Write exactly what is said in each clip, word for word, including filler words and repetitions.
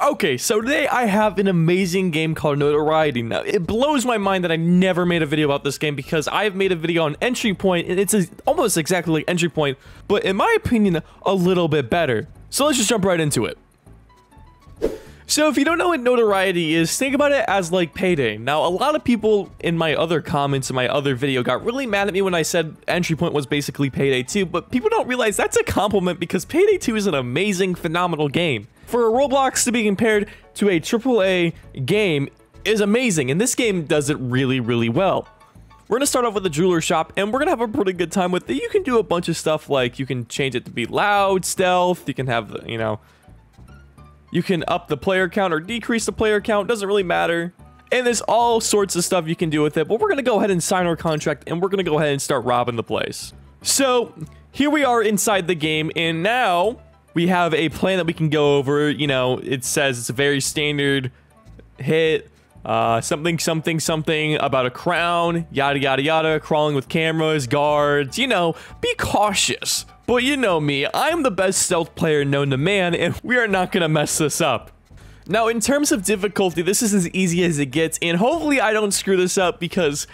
Okay, so today I have an amazing game called Notoriety. Now, it blows my mind that I never made a video about this game because I've made a video on Entry Point, and it's a, almost exactly like Entry Point, but in my opinion, a little bit better. So let's just jump right into it. So if you don't know what Notoriety is, think about it as like Payday. Now, a lot of people in my other comments in my other video got really mad at me when I said Entry Point was basically Payday two, but people don't realize that's a compliment because Payday two is an amazing, phenomenal game. For a Roblox to be compared to a triple A game is amazing, and this game does it really, really well. We're going to start off with a jeweler shop, and we're going to have a pretty good time with it. You can do a bunch of stuff, like you can change it to be loud, stealth, you can have, the, you know... You can up the player count or decrease the player count, doesn't really matter. And there's all sorts of stuff you can do with it, but we're going to go ahead and sign our contract, and we're going to go ahead and start robbing the place. So, here we are inside the game, and now we have a plan that we can go over. You know, it says it's a very standard hit, uh, something, something, something about a crown, yada, yada, yada, crawling with cameras, guards, you know, be cautious. But you know me, I'm the best stealth player known to man, and we are not gonna mess this up. Now, in terms of difficulty, this is as easy as it gets, and hopefully I don't screw this up because,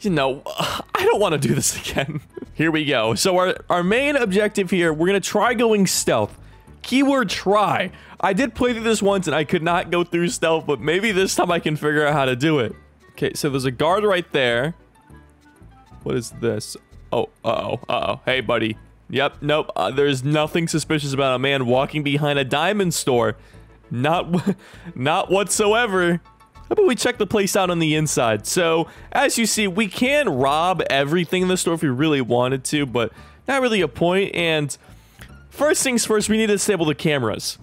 you know, I don't want to do this again. Here we go. So our, our main objective here, we're gonna try going stealth. Keyword try. I did play through this once, and I could not go through stealth, but maybe this time I can figure out how to do it. Okay, so there's a guard right there. What is this? Oh, uh-oh, uh-oh. Hey, buddy. Yep, nope, uh, there's nothing suspicious about a man walking behind a diamond store. Not not whatsoever. How about we check the place out on the inside? So, as you see, we can rob everything in the store if we really wanted to, but not really a point. And first things first, we need to disable the cameras.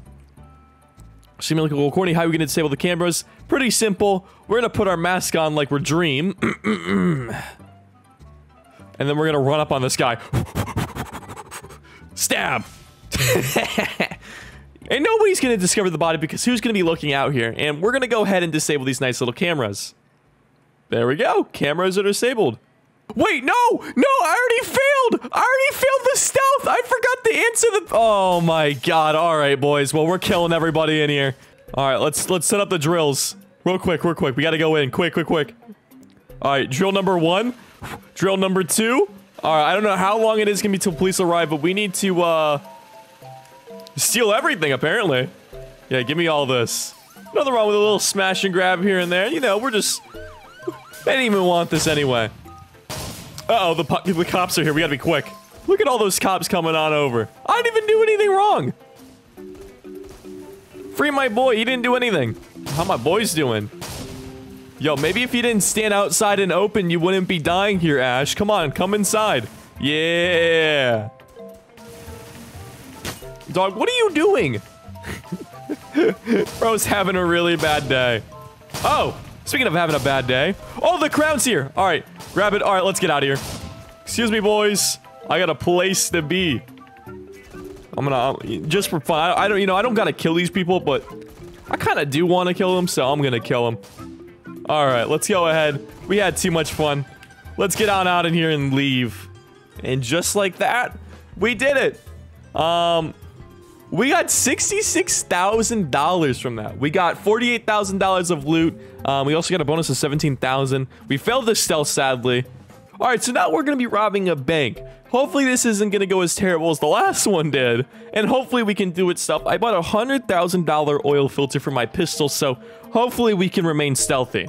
Seeming like a little corny, how are we going to disable the cameras? Pretty simple. We're going to put our mask on like we're Dream. And then we're going to run up on this guy. Stab! And nobody's gonna discover the body because who's gonna be looking out here? And we're gonna go ahead and disable these nice little cameras. There we go. Cameras are disabled. Wait, no! No, I already failed! I already failed the stealth! I forgot to answer the- Oh my god, alright boys. Well, we're killing everybody in here. Alright, let's let's set up the drills. Real quick, real quick. We gotta go in. Quick, quick, quick. Alright, drill number one. Drill number two. Alright, I don't know how long it is gonna be till police arrive, but we need to, uh... steal everything, apparently. Yeah, give me all this. Nothing wrong with a little smash and grab here and there. You know, we're just... They didn't even want this anyway. Uh-oh, the, po the cops are here. We gotta be quick. Look at all those cops coming on over. I didn't even do anything wrong! Free my boy, he didn't do anything. How my boy's doing? Yo, maybe if you didn't stand outside and open, you wouldn't be dying here, Ash. Come on, come inside. Yeah. Dog, what are you doing? Bro's having a really bad day. Oh, speaking of having a bad day. Oh, the crown's here. All right, grab it. All right, let's get out of here. Excuse me, boys. I got a place to be. I'm gonna, just for fun, I don't, you know, I don't gotta kill these people, but I kind of do want to kill them, so I'm gonna kill them. All right, let's go ahead. We had too much fun. Let's get on out in here and leave. And just like that, we did it. Um, we got sixty-six thousand dollars from that. We got forty-eight thousand dollars of loot. Um, we also got a bonus of seventeen thousand dollars. We failed the stealth, sadly. All right, so now we're going to be robbing a bank. Hopefully this isn't going to go as terrible as the last one did. And hopefully we can do it stuff. I bought a one hundred thousand dollar oil filter for my pistol, so hopefully we can remain stealthy.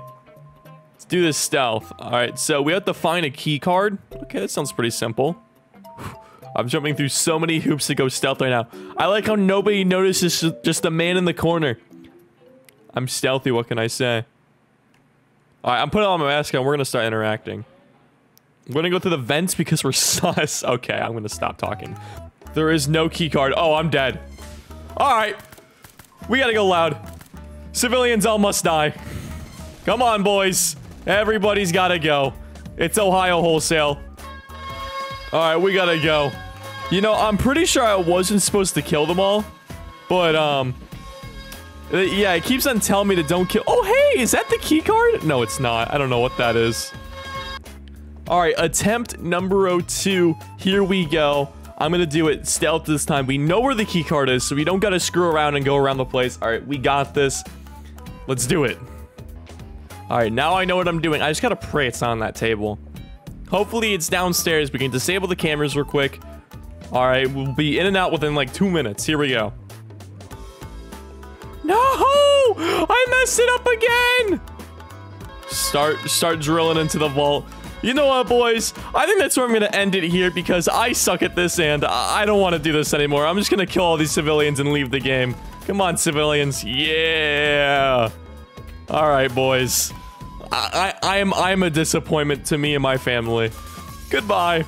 Let's do this stealth. All right, so we have to find a key card. Okay, that sounds pretty simple. I'm jumping through so many hoops to go stealth right now. I like how nobody notices, just the man in the corner. I'm stealthy, what can I say? All right, I'm putting on my mask on. We're going to start interacting. We're gonna go through the vents because we're sus. Okay, I'm gonna stop talking. There is no key card. Oh, I'm dead. All right. We gotta go loud. Civilians all must die. Come on, boys. Everybody's gotta go. It's Ohio Wholesale. All right, we gotta go. You know, I'm pretty sure I wasn't supposed to kill them all. But, um... yeah, it keeps on telling me to don't kill... Oh, hey! Is that the key card? No, it's not. I don't know what that is. All right, attempt number two. Here we go. I'm gonna do it stealth this time. We know where the key card is, so we don't gotta screw around and go around the place. All right, we got this. Let's do it. All right, now I know what I'm doing. I just gotta pray it's not on that table. Hopefully it's downstairs. We can disable the cameras real quick. All right, we'll be in and out within like two minutes. Here we go. No! I messed it up again! Start, start drilling into the vault. You know what, boys? I think that's where I'm going to end it here because I suck at this and I don't want to do this anymore. I'm just going to kill all these civilians and leave the game. Come on, civilians. Yeah! All right, boys. I, I, I'm, I'm a disappointment to me and my family. Goodbye.